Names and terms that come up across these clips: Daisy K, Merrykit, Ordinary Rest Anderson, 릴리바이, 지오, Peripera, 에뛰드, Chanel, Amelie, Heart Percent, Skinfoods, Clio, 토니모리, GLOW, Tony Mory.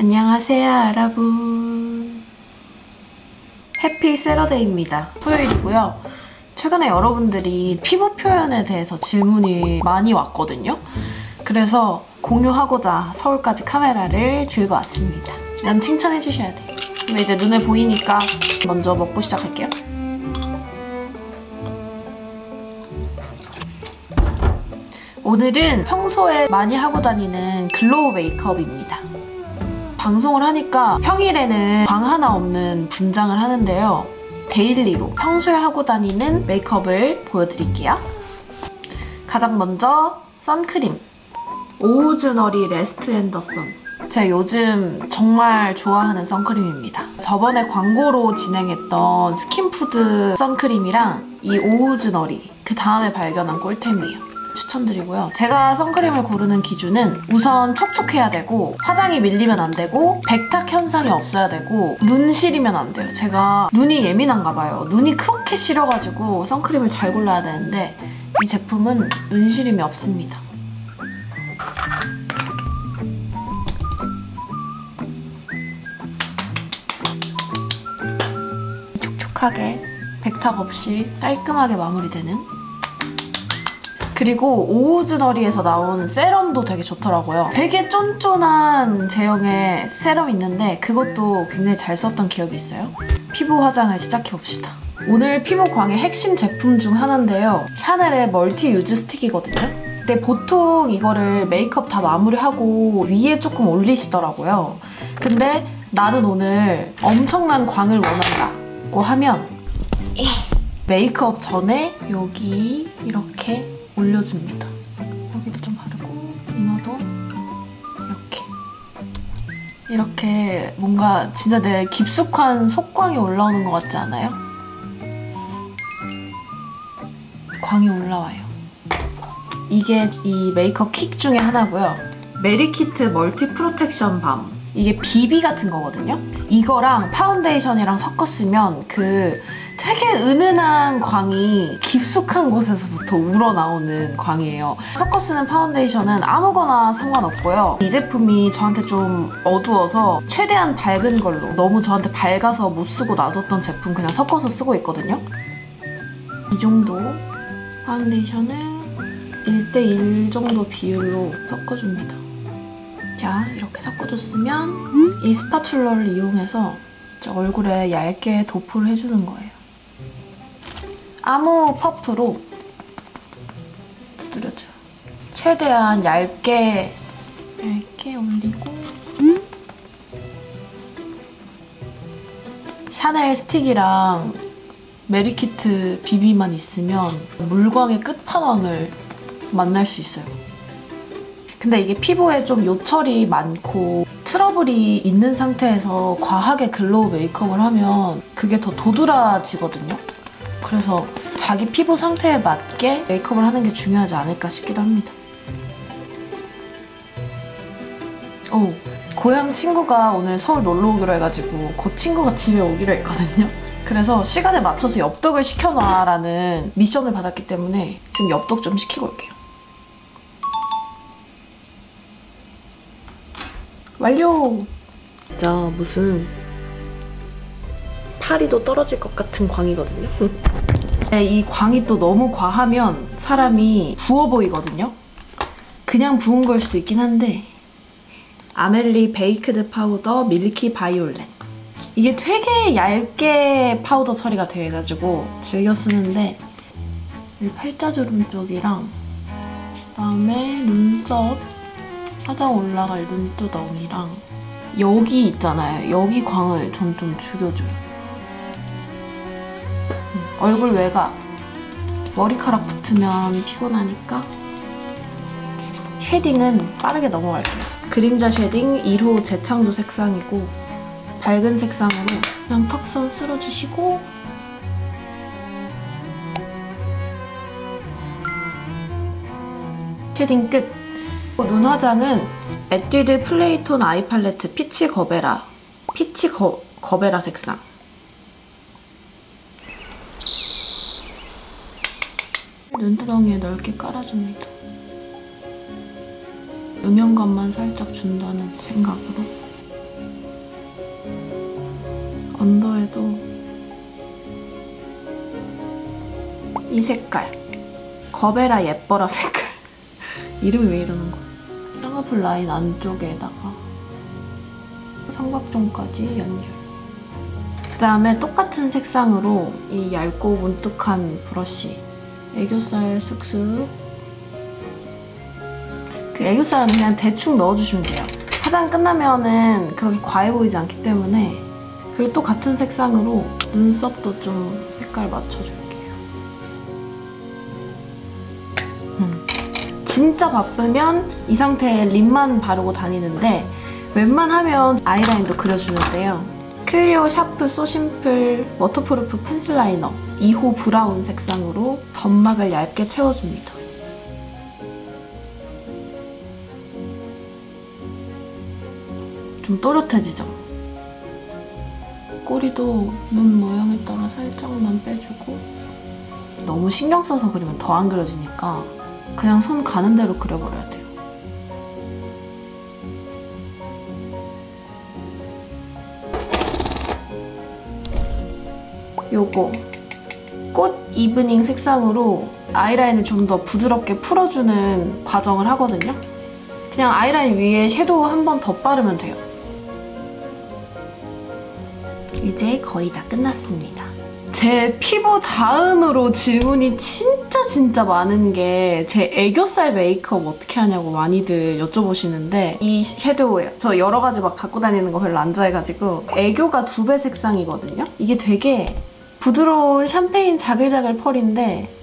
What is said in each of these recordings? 안녕하세요 여러분, 해피 세러데이입니다. 토요일이고요. 최근에 여러분들이 피부 표현에 대해서 질문이 많이 왔거든요. 그래서 공유하고자 서울까지 카메라를 들고 왔습니다. 난 칭찬해 주셔야 돼요. 근데 이제 눈에 보이니까 먼저 먹고 시작할게요. 오늘은 평소에 많이 하고 다니는 글로우 메이크업입니다. 방송을 하니까 평일에는 방 하나 없는 분장을 하는데요, 데일리로 평소에 하고 다니는 메이크업을 보여드릴게요. 가장 먼저 선크림, 오우즈너리 레스트 앤더슨. 제가 요즘 정말 좋아하는 선크림입니다. 저번에 광고로 진행했던 스킨푸드 선크림이랑 이 오우즈너리, 그 다음에 발견한 꿀템이에요. 추천드리고요. 제가 선크림을 고르는 기준은 우선 촉촉해야 되고, 화장이 밀리면 안 되고, 백탁 현상이 없어야 되고, 눈 시리면 안 돼요. 제가 눈이 예민한가 봐요. 눈이 그렇게 시려가지고 선크림을 잘 골라야 되는데 이 제품은 눈 시림이 없습니다. 촉촉하게 백탁 없이 깔끔하게 마무리되는. 그리고 오우즈너리에서 나온 세럼도 되게 좋더라고요. 되게 쫀쫀한 제형의 세럼 있는데 그것도 굉장히 잘 썼던 기억이 있어요. 피부 화장을 시작해봅시다. 오늘 피부광의 핵심 제품 중 하나인데요, 샤넬의 멀티 유즈 스틱이거든요. 근데 보통 이거를 메이크업 다 마무리하고 위에 조금 올리시더라고요. 근데 나는 오늘 엄청난 광을 원한다고 하면 메이크업 전에 여기 이렇게 올려줍니다. 여기도 좀 바르고 이마도 이렇게 이렇게. 뭔가 진짜 내 깊숙한 속광이 올라오는 것 같지 않아요? 광이 올라와요. 이게 이 메이크업 킥 중에 하나고요. 메리키트 멀티 프로텍션 밤. 이게 BB 같은 거거든요. 이거랑 파운데이션이랑 섞어 쓰면 그 되게 은은한 광이 깊숙한 곳에서부터 우러나오는 광이에요. 섞어 쓰는 파운데이션은 아무거나 상관없고요. 이 제품이 저한테 좀 어두워서 최대한 밝은 걸로, 너무 저한테 밝아서 못 쓰고 놔뒀던 제품 그냥 섞어서 쓰고 있거든요. 이 정도 파운데이션을 1대1 정도 비율로 섞어줍니다. 자, 이렇게 섞어줬으면 이 스파츌러를 이용해서 얼굴에 얇게 도포를 해주는 거예요. 아무 퍼프로 두드려줘요. 최대한 얇게 올리고. 샤넬 스틱이랑 메리키트 비비만 있으면 물광의 끝판왕을 만날 수 있어요. 근데 이게 피부에 좀 요철이 많고 트러블이 있는 상태에서 과하게 글로우 메이크업을 하면 그게 더 도드라지거든요. 그래서 자기 피부 상태에 맞게 메이크업을 하는 게 중요하지 않을까 싶기도 합니다. 오, 고향 친구가 오늘 서울 놀러 오기로 해가지고 그 친구가 집에 오기로 했거든요. 그래서 시간에 맞춰서 엽떡을 시켜놔라는 미션을 받았기 때문에 지금 엽떡 좀 시키고 올게요. 완료! 진짜 무슨 파리도 떨어질 것 같은 광이거든요. 이 광이 또 너무 과하면 사람이 부어 보이거든요. 그냥 부은 걸 수도 있긴 한데, 아멜리 베이크드 파우더 밀키 바이올렛. 이게 되게 얇게 파우더 처리가 돼가지고 즐겨 쓰는데, 이 팔자주름 쪽이랑 그다음에 눈썹, 화장 올라갈 눈두덩이랑 여기 있잖아요. 여기 광을 점점 죽여줘요. 얼굴 외곽. 머리카락 붙으면 피곤하니까 쉐딩은 빠르게 넘어갈게요. 그림자 쉐딩 1호 재창조 색상이고, 밝은 색상으로 그냥 턱선 쓸어주시고 쉐딩 끝! 눈 화장은 에뛰드 플레이 톤 아이 팔레트 피치 거베라 색상. 눈두덩이에 넓게 깔아줍니다. 음영감만 살짝 준다는 생각으로 언더에도 이 색깔 거베라 예뻐라 색깔 이름이 왜 이러는 거야? 쌍꺼풀 라인 안쪽에다가 삼각존까지 연결. 그 다음에 똑같은 색상으로 이 얇고 문득한 브러쉬 애교살 쓱쓱. 그 애교살은 그냥 대충 넣어주시면 돼요. 화장 끝나면은 그렇게 과해 보이지 않기 때문에. 그리고 또 같은 색상으로 눈썹도 좀 색깔 맞춰줄게요. 진짜 바쁘면 이 상태에 립만 바르고 다니는데 웬만하면 아이라인도 그려주면 돼요. 클리오 샤프 소심플 워터프루프 펜슬 라이너 2호 브라운 색상으로 점막을 얇게 채워줍니다. 좀 또렷해지죠? 꼬리도 눈 모양에 따라 살짝만 빼주고. 너무 신경 써서 그리면 더 안 그려지니까 그냥 손 가는 대로 그려버려야 돼요. 요거 꽃 이브닝 색상으로 아이라인을 좀 더 부드럽게 풀어주는 과정을 하거든요. 그냥 아이라인 위에 섀도우 한 번 더 바르면 돼요. 이제 거의 다 끝났습니다. 제 피부 다음으로 질문이 진짜 많은 게 제 애교살 메이크업 어떻게 하냐고 많이들 여쭤보시는데 이 섀도우예요. 저 여러 가지 막 갖고 다니는 거 별로 안 좋아해가지고 애교가 2배 색상이거든요. 이게 되게 부드러운 샴페인 자글자글 펄인데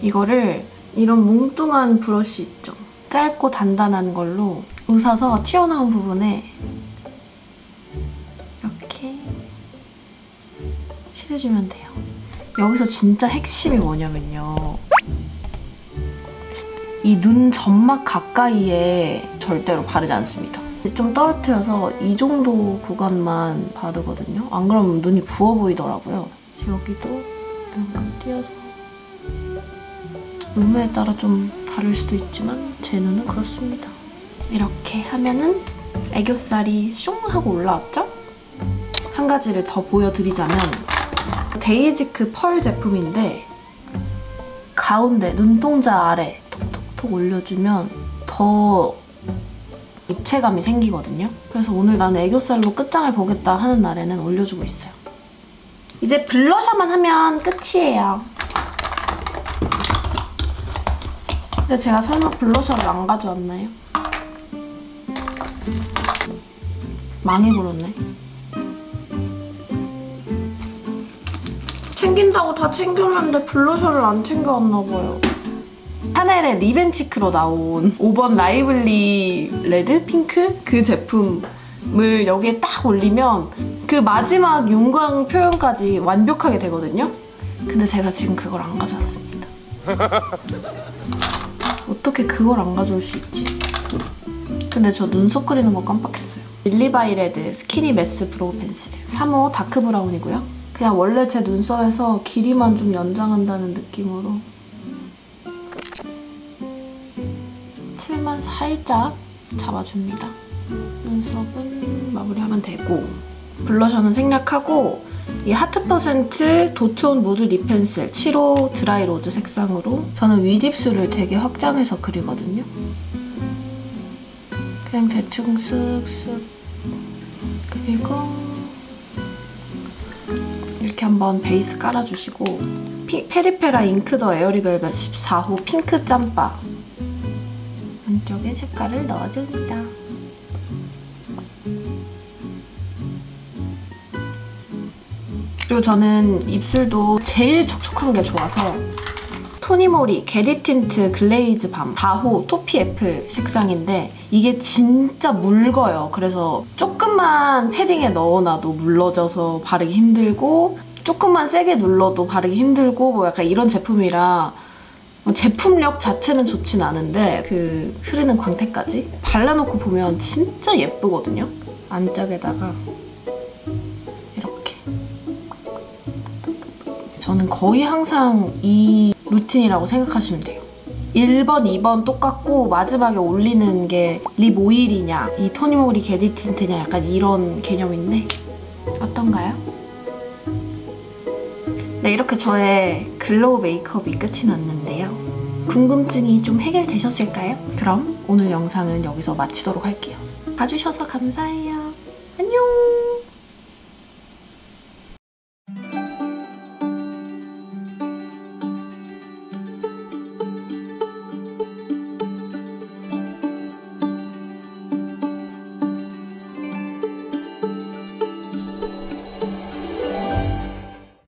이거를 이런 뭉뚱한 브러쉬 있죠? 짧고 단단한 걸로 웃어서 튀어나온 부분에 이렇게 칠해주면 돼요. 여기서 진짜 핵심이 뭐냐면요, 이 눈 점막 가까이에 절대로 바르지 않습니다. 좀 떨어뜨려서 이 정도 구간만 바르거든요. 안 그러면 눈이 부어 보이더라고요. 여기도 약간 띄어서 눈매에 따라 좀 다를 수도 있지만 제 눈은 그렇습니다. 이렇게 하면은 애교살이 숑 하고 올라왔죠? 한 가지를 더 보여드리자면 데이지크 펄 제품인데 가운데 눈동자 아래 톡톡톡 올려주면 더 입체감이 생기거든요. 그래서 오늘 나는 애교살로 끝장을 보겠다 하는 날에는 올려주고 있어요. 이제 블러셔만 하면 끝이에요. 근데 제가 설마 블러셔를 안 가져왔나요? 많이 불었네. 챙긴다고 다 챙겼는데 블러셔를 안 챙겨왔나봐요. 샤넬의 리벤치크로 나온 5번 라이블리 레드 핑크 그 제품을 여기에 딱 올리면 그 마지막 윤광 표현까지 완벽하게 되거든요. 근데 제가 지금 그걸 안 가져왔습니다. 어떻게 그걸 안 가져올 수 있지? 근데 저 눈썹 그리는 거 깜빡했어요. 릴리바이 레드 스키니 메스 브로우 펜슬 3호 다크 브라운이고요. 그냥 원래 제 눈썹에서 길이만 좀 연장한다는 느낌으로 칠만 살짝 잡아줍니다. 눈썹은 마무리하면 되고 블러셔는 생략하고 이 하트 퍼센트 도트온 무드 립 펜슬 7호 드라이 로즈 색상으로 저는 윗입술을 되게 확장해서 그리거든요. 그냥 대충 쓱쓱 그리고 한번 베이스 깔아주시고 페리페라 잉크 더 에어리벨벳 14호 핑크 짬바 안쪽에 색깔을 넣어줍니다. 그리고 저는 입술도 제일 촉촉한 게 좋아서 토니 모리 게디 틴트 글레이즈 밤 4호 토피 애플 색상인데 이게 진짜 묽어요. 그래서 조금만 패딩에 넣어놔도 물러져서 바르기 힘들고 조금만 세게 눌러도 바르기 힘들고 뭐 약간 이런 제품이라 제품력 자체는 좋진 않은데 그 흐르는 광택까지 발라놓고 보면 진짜 예쁘거든요. 안짝에다가 이렇게. 저는 거의 항상 이 루틴이라고 생각하시면 돼요. 1번, 2번 똑같고 마지막에 올리는 게 립 오일이냐 이 토니모리 게디 틴트냐 약간 이런 개념인데 어떤가요? 네, 이렇게 저의 글로우 메이크업이 끝이 났는데요. 궁금증이 좀 해결되셨을까요? 그럼 오늘 영상은 여기서 마치도록 할게요. 봐주셔서 감사해요. 안녕!